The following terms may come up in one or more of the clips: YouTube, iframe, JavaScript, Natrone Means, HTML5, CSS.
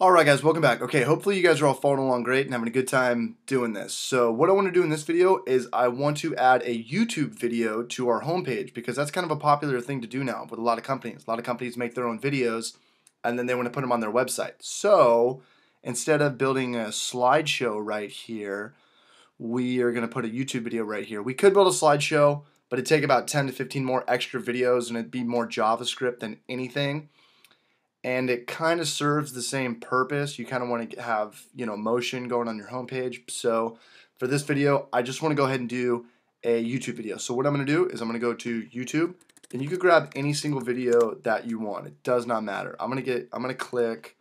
Alright guys, welcome back. Okay, hopefully you guys are all following along great and having a good time doing this. So what I want to do in this video is I want to add a YouTube video to our homepage, because that's kind of a popular thing to do now with a lot of companies. A lot of companies make their own videos and then they want to put them on their website. So instead of building a slideshow right here, we are going to put a YouTube video right here. We could build a slideshow, but it'd take about 10 to 15 more extra videos and it'd be more JavaScript than anything. And it kind of serves the same purpose. You kind of want to have, you know, motion going on your homepage. So for this video, I just want to go ahead and do a YouTube video. So what I'm going to do is I'm going to go to YouTube, and you could grab any single video that you want. It does not matter. I'm going to click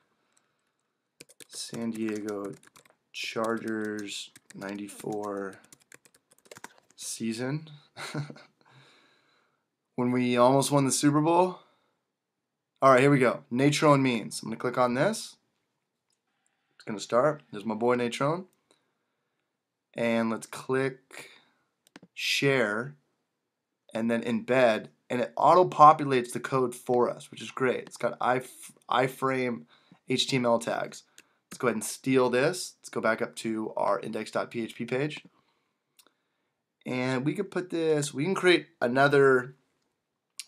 San Diego Chargers 94 season when we almost won the Super Bowl. Alright, here we go. Natrone Means. I'm going to click on this. It's going to start. There's my boy Natrone. And let's click share and then embed. And it auto-populates the code for us, which is great. It's got iframe HTML tags. Let's go ahead and steal this. Let's go back up to our index.php page. And we could put this, we can create another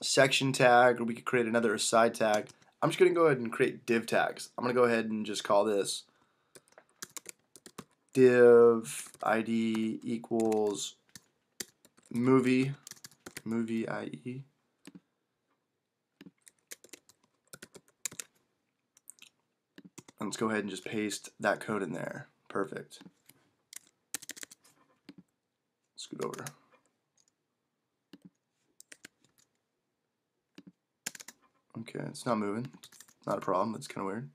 section tag, or we could create another aside tag. I'm just going to go ahead and create div tags. I'm going to go ahead and just call this div id equals movie IE. And let's go ahead and just paste that code in there. Perfect. Scoot over. Okay, it's not moving. Not a problem. That's kind of weird.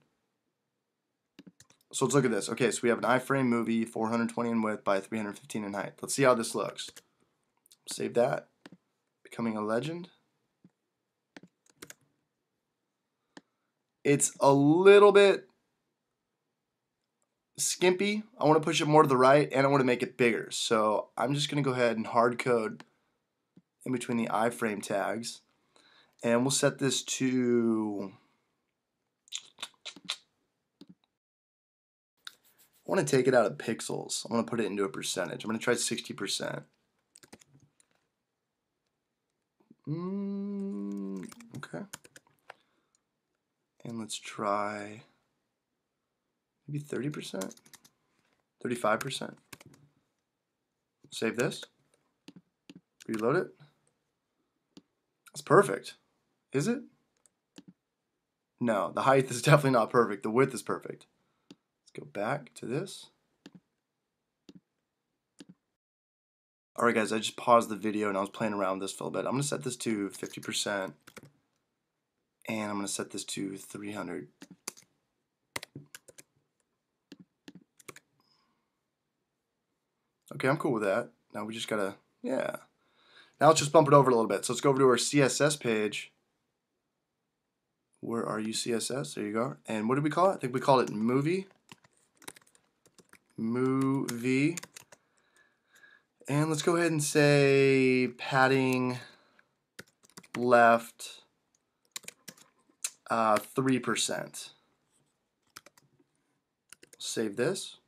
So let's look at this. Okay, so we have an iframe movie, 420 in width by 315 in height. Let's see how this looks. Save that. Becoming a legend. It's a little bit skimpy. I want to push it more to the right, and I want to make it bigger. So I'm just going to go ahead and hard code in between the iframe tags. And we'll set this to, I want to take it out of pixels. I want to put it into a percentage. I'm going to try 60%. Okay. And let's try maybe 30%, 35%. Save this. Reload it. That's perfect. Is it? No, the height is definitely not perfect. The width is perfect. Let's go back to this. Alright guys, I just paused the video and I was playing around with this for a bit. I'm going to set this to 50%. And I'm going to set this to 300. Okay, I'm cool with that. Now we just got to, yeah. Now let's just bump it over a little bit. So let's go over to our CSS page. Where are you, CSS? There you go. And what did we call it? I think we called it movie. Movie. And let's go ahead and say padding left 3%. Save this.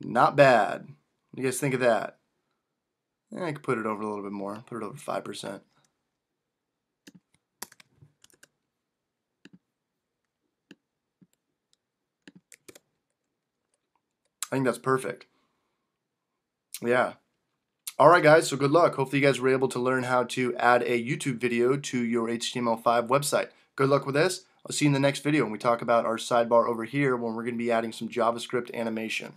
Not bad. What do you guys think of that? Yeah, I could put it over a little bit more. Put it over 5%. I think that's perfect. Yeah. Alright guys, so good luck. Hopefully you guys were able to learn how to add a YouTube video to your HTML5 website. Good luck with this. I'll see you in the next video when we talk about our sidebar over here, when we're going to be adding some JavaScript animation.